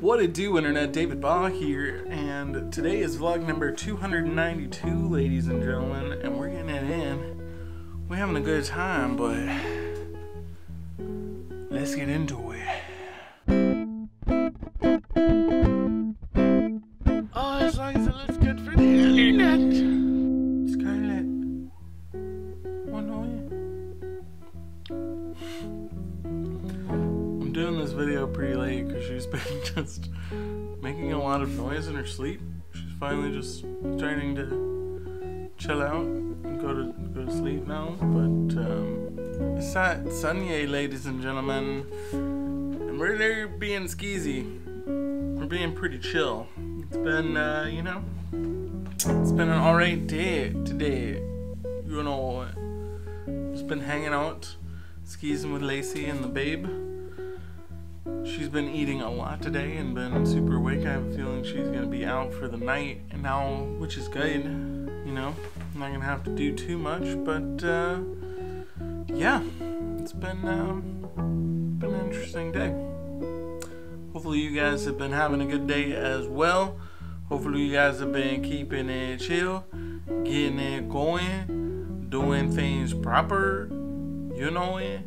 What it do, Internet? David Baugh here, and today is vlog number 292, ladies and gentlemen, and we're getting it in. We're having a good time, but let's get into it. Oh, as long as it looks good for the internet. Scarlett, what noise? I'm doing this video pretty late because she's been just making a lot of noise in her sleep. She's finally just starting to chill out and go to sleep now. But it's not Sunday, ladies and gentlemen, and we're being skeezy. We're being pretty chill. It's been, you know, it's been an alright day today. You know, just been hanging out, skeezing with Lacey and the babe. She's been eating a lot today and been super awake. I have a feeling she's going to be out for the night now, which is good. You know, I'm not going to have to do too much, but yeah, it's been an interesting day. Hopefully you guys have been having a good day as well. Hopefully you guys have been keeping it chill, getting it going, doing things proper, you know it.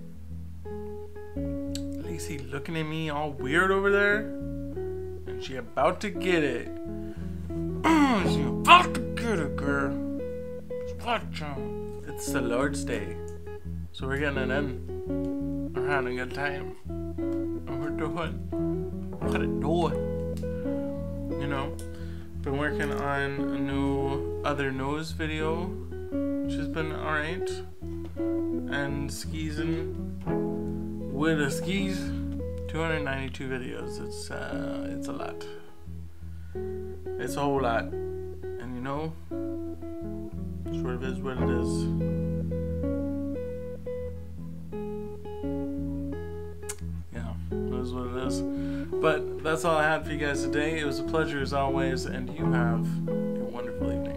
Lacey looking at me all weird over there, and she about to get it. She about to get it, girl. It's the Lord's Day, so we're getting it in. We're having a good time, and we're doing what it doing. You know, been working on a new other nose video, which has been alright, and skeezing. With the skis, 292 videos, it's a lot. It's a whole lot. And you know, sort of is what it is. Yeah, it is what it is. But that's all I had for you guys today. It was a pleasure as always, and you have a wonderful evening.